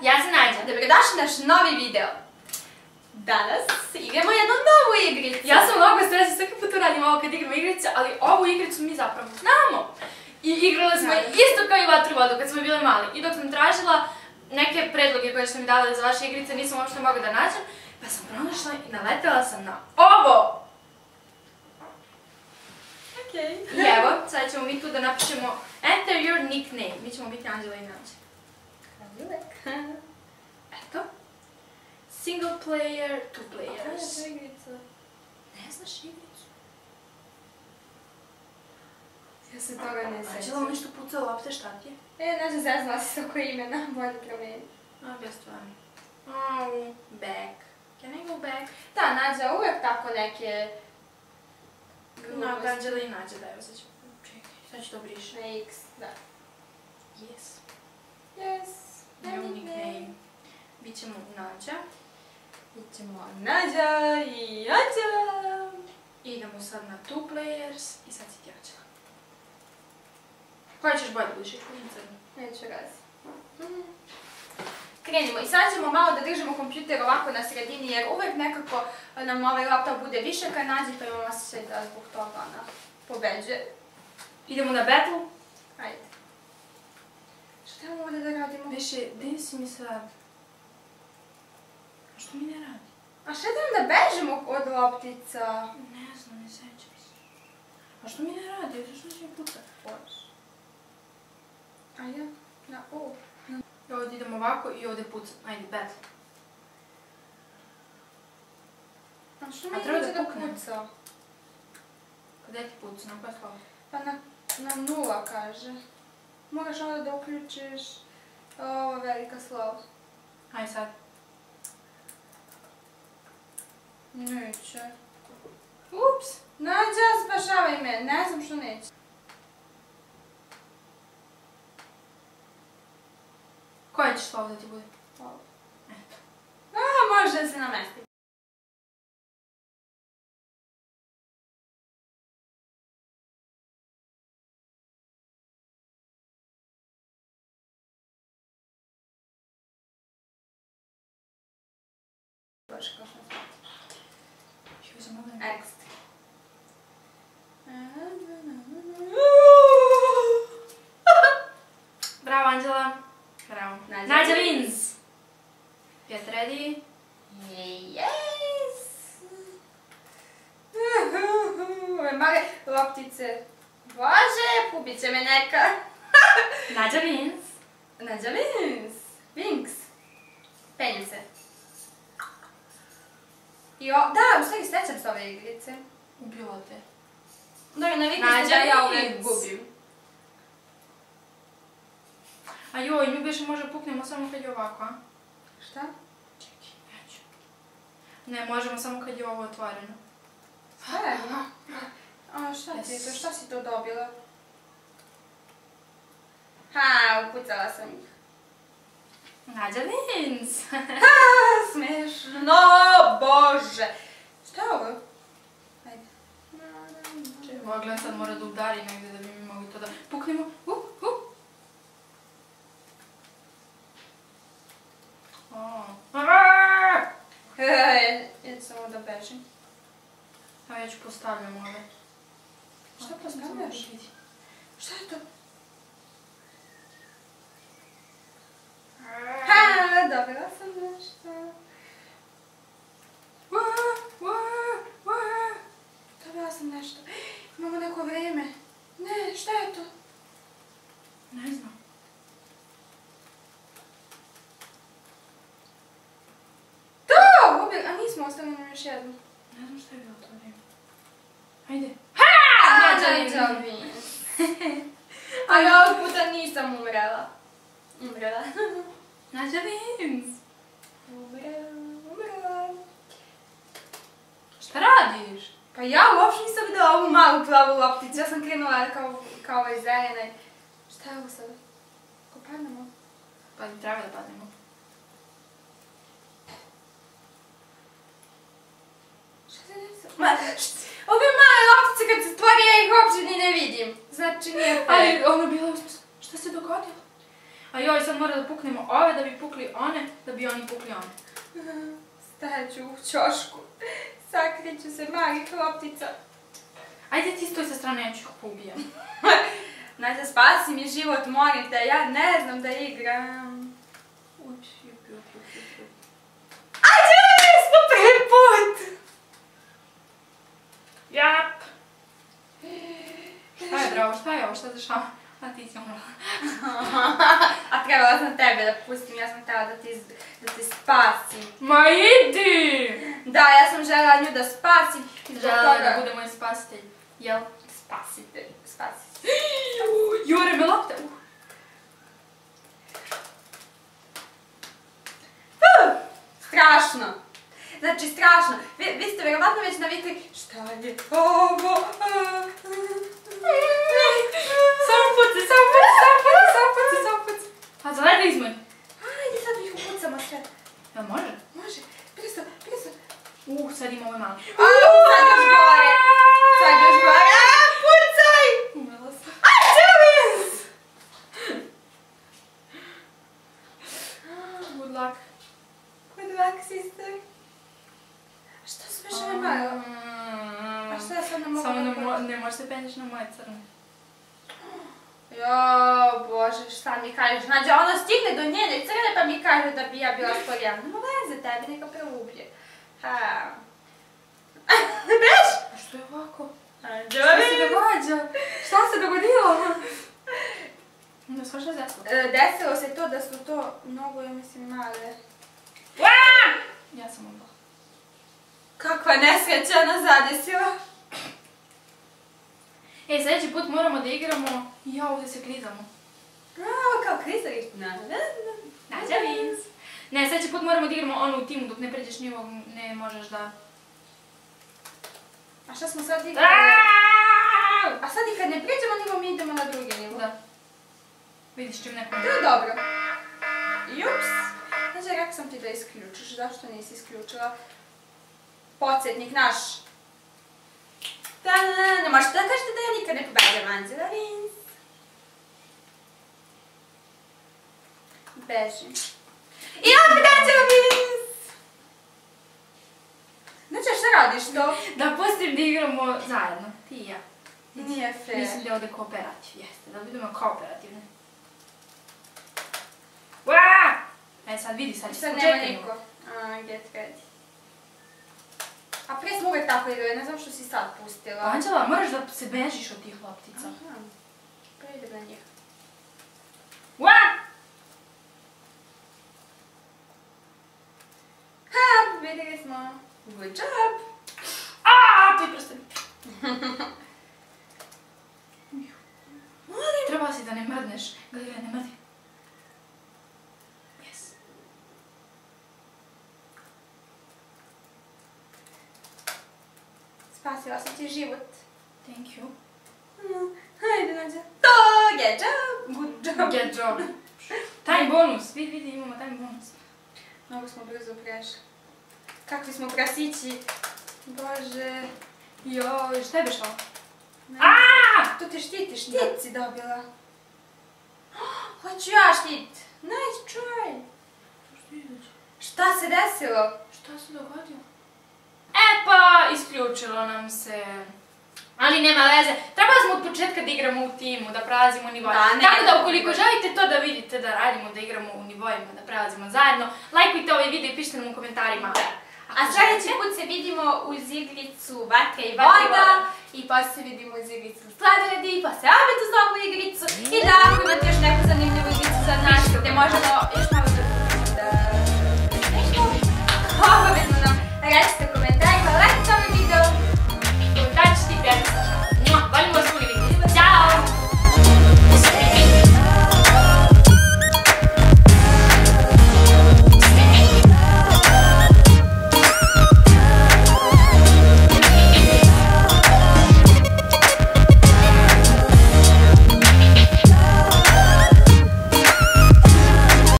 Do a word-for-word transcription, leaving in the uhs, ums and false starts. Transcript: ja sam Nadja. Dobrodošli na naš novi video. Danas igramo jednu novu igricu. Ja sam mnogo stresa, svaki put radim ovo kad igramo igrice, ali ovu igricu mi zapravo znamo. I igrali smo isto kao i vaterpolo kad smo bili mali. I dok sam tražila neke predloge koje ste mi dali za vaše igrice, nisam uopšte mogla da nađem, pa sam pronašla i naletela sam na ovo. I evo, sad ćemo mi tu da napišemo Enter your nickname. Mi ćemo biti Andjela i Nadja. Kraljulek. Eto. Single player, two players. Kako je to igrica? Ne znaš igricu? Ja se toga ne sećam. Andjela, nešto puca lopte, šta ti je? E, Nadja, zazvala si s oko imena, bolje promeni. Obje stvari. Au, back. Can I go back? Da, Nadja, uvek tako neke... Andjela i Nadja, da evo sad ću... Sad ću to brišiti. Na X, da. Yes. Yes. New nickname. Bićemo Nadja. Bićemo Nadja i Andjela. Idemo sad na two players i sad si ti Andjela. Koja ćeš bolje budući? Neću razi. Krenimo i sad ćemo malo da držimo kompjuter ovako na sredini jer uvek nekako nam ovaj laptop bude više kad nađe pa imamo se da zbog toga ona pobeđuje. Idemo na battle? Ajde. Šta imamo ovdje da radimo? Više, gdje si mi sad? A što mi ne radi? A šta da onda bežimo od loptica? Ne znam, ne sećam se. A što mi ne radi? Što će mi pucati? A ja? Na ovo. Ovdje idem ovako i ovdje pucam. Ajde, battle. A što mi ne može da puca? Kada ti puca? Na koja slova? Pa na nula, kaže. Moraš onda da uključiš ovo velika slova. Ajde sad. Neće. Ups! Nadja, spašavaj me. Ne znam što neće. Koja ćeš slovo da ti bude? Ovo. Eto. A, može da se namesti. Ekstra. Bravo, Andjela. Bravo. Nadja wins. Get ready? Yes! Male loptice. Bože, pobit će me neka. Nadja wins. Nadja wins. Wings. Penju se. Da, u stvari srećam s ove igrice. Ubilo te. Da mi navikli ste da ja uvijek gubim. A joj, nju biš može puknemo samo kad je ovako, a? Šta? Čekaj, ja ću. Ne, možemo samo kad je ovo otvoreno. Stvarno? A šta ti je to? Šta si to dobila? Ha, upucala sam ih. Nadja wins! Haaa, smešno, bože! Šta je ovo? Ajde. Ovo gledam sad mora da udari negdje da bi mi mogli to da puknemo. Up, up! Aaaa! Jedi samo da bežim. Evo ja ću postavljam ove. Šta postavljaš? Šta je to? Haa, dobila sam nešto. Waa, waa, waa. Dobila sam nešto. Imamo neko vreme. Ne, šta je to? Ne znam. To! A nismo, ostavili nam još jednu. Ne znam šta je bilo to vreme. Ajde. Haa! Nadja wins. A ja ovog puta nisam umrela. Umrela. Nadja wins! Umrela, umrela. Šta radiš? Pa ja uopšte nisam videla ovu malu plavu lopticu. Ja sam krenula kao ovaj zelene. Šta je ovo sad? Ko padnemo? Pa mi treba da padnemo. Šta se desilo? Ove male loptice kad se stvore ja ih uopšte ni ne vidim. Znači nije... Ali ono bilo... Šta se dogodilo? A joj, sad mora da puknemo ove da bi pukli one, da bi oni pukli one. Stajaću u čošku. Sakriću se malih loptica. Ajde ti stoj sa strane, ja ću ih pobijam. Nadja, spasi mi život, molim te, ja ne znam da igram. Uči, upi, upi, upi. Ajde, mi smo prvi put! Jap! Šta je, bravo, šta je ovo, šta zašava? A ti si umrla. A trebala sam tebe da pustim, ja sam htjela da te spasim. Ma idi! Da, ja sam željela nju da spasim. Željela da bude moj spasitelj. Jel? Spasitelj. Spasitelj. Jure me lopte. Strašno. Znači, strašno. Vi ste vjerovatno već navikli šta je ovo? Samo puci, samo puci, samo puci, samo puci, samo puci. A za najde izmoj. Ajde, sad mi ih upucamo sve. Jel može? Može. Pristo, pristo. Uh, sad ima ovo malo. A, sad još gore. Sad još gore. A, pucaj! Umela sam. Ajde, Jelis! Good luck. Good luck, sister. A što se više ne bavila? A što ja sad ne mogu napraviti? Samo ne možeš se penješ na moje crne. Jao, bože, šta mi kažeš? Nadja, ona stigne do njene crne pa mi kaže da bi ja bila sporija. Nema veze tebi, neka preublje. Haa. Beš? A što je ovako? Andjela. Šta se događa? Šta se dogodilo? Ne skoš da desilo? Desilo se to da su to mnogo, ja mislim, male. Ja sam umrla. Kakva nesreća nas zadesila. Ej, sljedeći put moramo da igramo i ja ovdje se klizamo. Aaa, kao klizališ? Nadja wins. Ne, sljedeći put moramo da igramo ono u timu, dok ne pređeš nivog ne možeš da... A šta smo sad igrali? A sad i kad ne pređemo nivo, mi idemo na drugi nivo. Da. Vidiš čim neko... To je dobro. Jups. Znači, rekao sam ti da isključiš, zašto nisi isključila? Podsjetnik naš. Ne možete da kažete da ja nikad ne pobeđam Andjela&Nadju. Bežim. I opet Andjela&Nadju! Znači, šta radiš to? Da pustim da igramo zajedno, ti i ja. Nije fair. Mislim da je ovdje kooperativ, jeste, da budemo kooperativne. Uaaaa! E sad vidi, sad ću se počekati. Sad nema niko. Aaaa, get ready. A prije smo uvek tako igrali, ne znam što si sad pustila. Andjela, moraš da se bežiš od tih loptica. Aha, prije na njih. Uaa! Ha, pobedili smo. Good job! Aaaa, to je prsten. Trebala si da ne mrdneš. Galilea, ne mrdi. Spasila sam ti život. Thank you. Hajde, Nadja. To, get job. Good job. Get job. Time bonus. Vidi, vidi, imamo time bonus. Mnogo smo brzo prešli. Kakvi smo krasići. Bože. Joj, šta je beš ovo? Aaaa! To te štiti, štit si dobila. Hoću ja štit. Nice try. Šta se desilo? Šta se dogodilo? E pa, isključilo nam se. Ali nema veze. Trebali smo od početka da igramo u timu, da prelazimo nivoje. Tako da ukoliko želite to da vidite, da radimo, da igramo u nivojima, da prelazimo zajedno, lajkujte ovaj video i pišite nam u komentarima. A sljedeći put se vidimo uz igricu Vatra i Voda. I pa se vidimo uz igricu Sladoledi, pa se opet uz ovu igricu. I da, ako imate još neko zanimljivo.